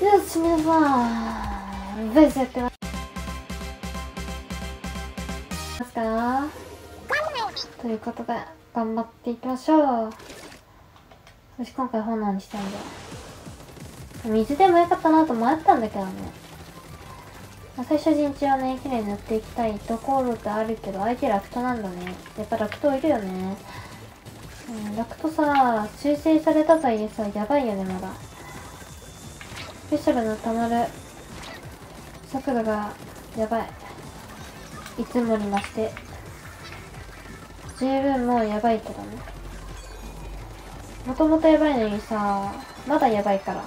ベースやってますか？ということで頑張っていきましょう。私今回炎にしたんで水でもよかったなと迷ったんだけどね。最初陣地はね綺麗に塗っていきたいところってあるけど、相手ラクトなんだね。やっぱラクトいるよね。ラクトさ修正されたとはいえさ、やばいよね。まだスペシャルのたまる速度がやばい。いつもに増して十分もうやばいけどね。もともとやばいのにさ、まだやばいから。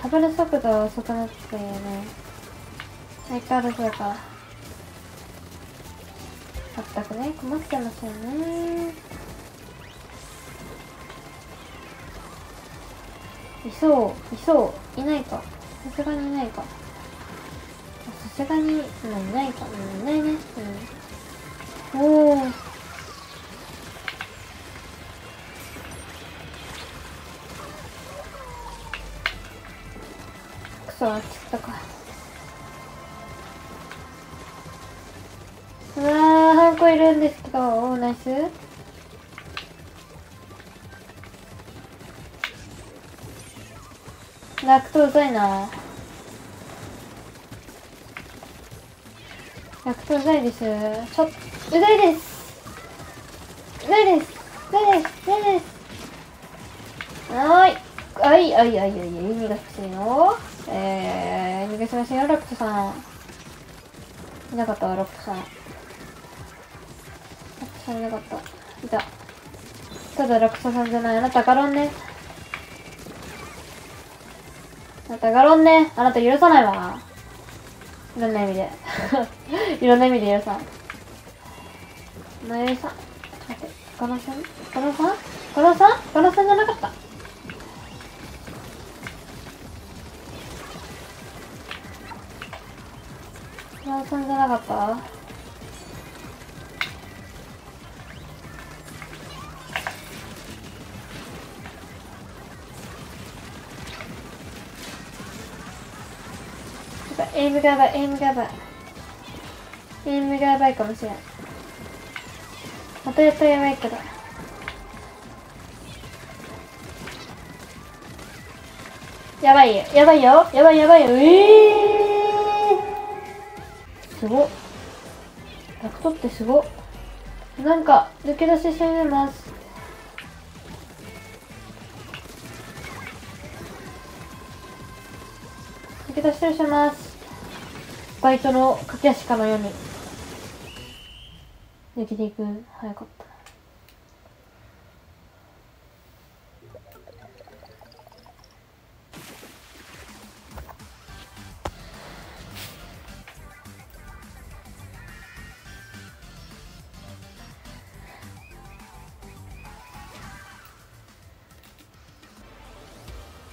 たまる速度は遅くなってきてるよね。相変わらずだから全くね困ってますよね。いないか。さすがにいないか。さすがに、いないか。いないね。おー。くそ、あっちったか。うわー、ハンコいるんですけど、おー、ナイス。ラクトうざいな。ラクトうざいです。ちょっとうざいです。うざいです。うざいです。うざいです。はーい。逃がしていいの？逃がしましょうよ、ラクトさん。いなかったわ、ラクトさん。ラクトさんいなかった。いた。ただラクトさんじゃない。あなたガロンね。あなたガロンね。あなた許さないわ。いろんな意味で。いろんな意味で許さん。許さん。待って、ガロンさんじゃなかった。ガロンさんじゃなかった。エイムがやばいかもしれん。またやったらやばいけど。やばいよ。すごっ。ラクトってすごっ。なんか抜け出ししてみます。抜け出してみます。バイトの駆け足かのように抜けていく。早かった。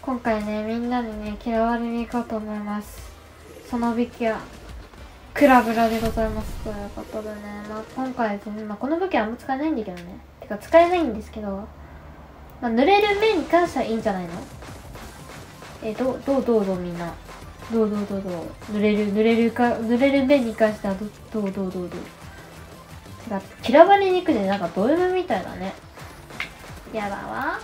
今回ねみんなでね嫌われに行こうと思います。その武器はクラブラでございます。ということでね、今回ですね、この武器はあんま使えないんだけどね。てか使えないんですけど、濡れる面に関してはいいんじゃないの？みんな。濡れる面に関してはてか、嫌われに行くでなんかド M みたいだね。やだわ。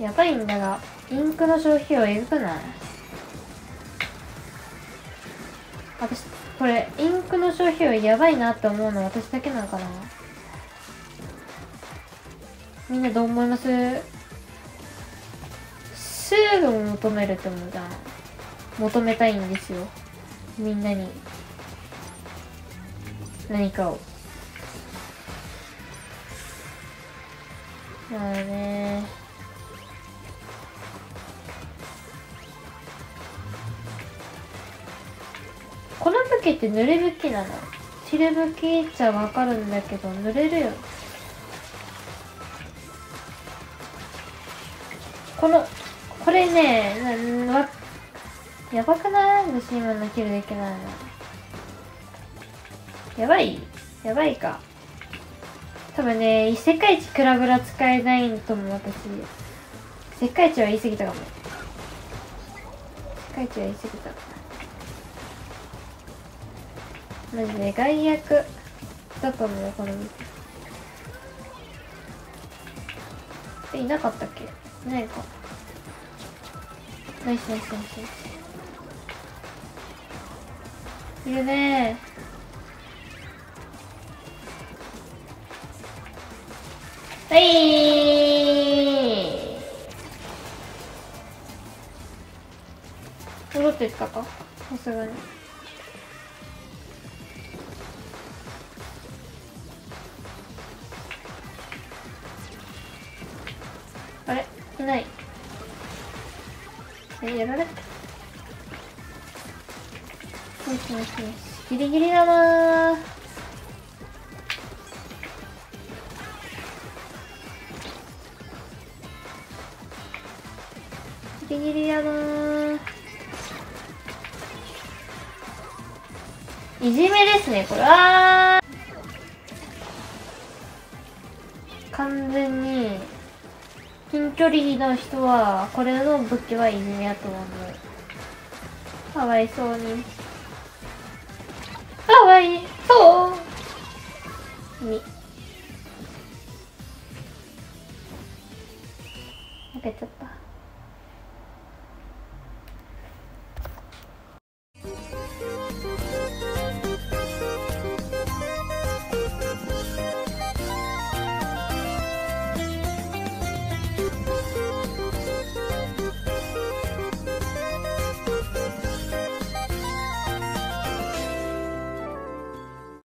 やばいんだが。インクの消費量えぐくない？私、これ、インクの消費量やばいなって思うの私だけなのかな？みんなどう思います？すぐ求めるって思うじゃん。求めたいんですよ。みんなに。何かを。まあね。この武器って濡れ武器なの？散る武器っちゃわかるんだけど、濡れるよ。これね、やばくない？私今のキルできないの。やばいか。多分ね、世界一クラブラ使えないとも私。世界一は言い過ぎたかも。世界一は言い過ぎた。マジで外役だと思う、この店。いなかったっけ？ないか。ナイスナイスナイス。いるねー。はい戻っていったか、さすがに。あれいない。やられた。よしよしよし、ギリギリだなー。ギリギリやなー。いじめですねこれは。完全に近距離の人はこれの武器はいじめやと思う。かわいそうに。